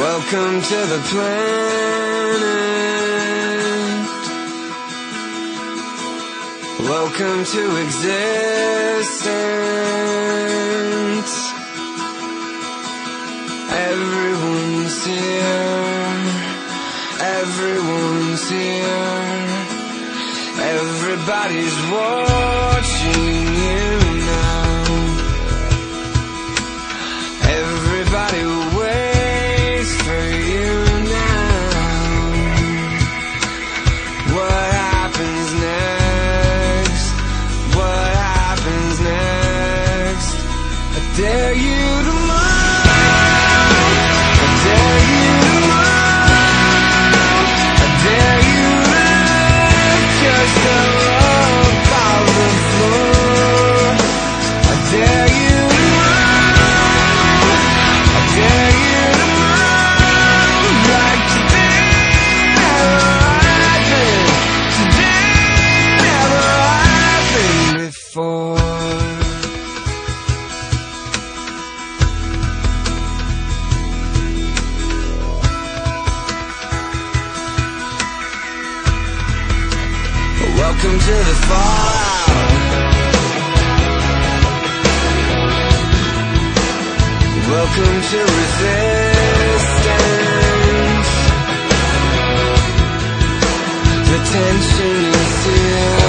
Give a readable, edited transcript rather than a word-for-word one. Welcome to the planet. Welcome to existence. Everyone's here. Everyone's here. Everybody's watching you now. Everybody waits for you now. What happens next? What happens next? I dare you to welcome to the fallout. Welcome to resistance. The tension is here.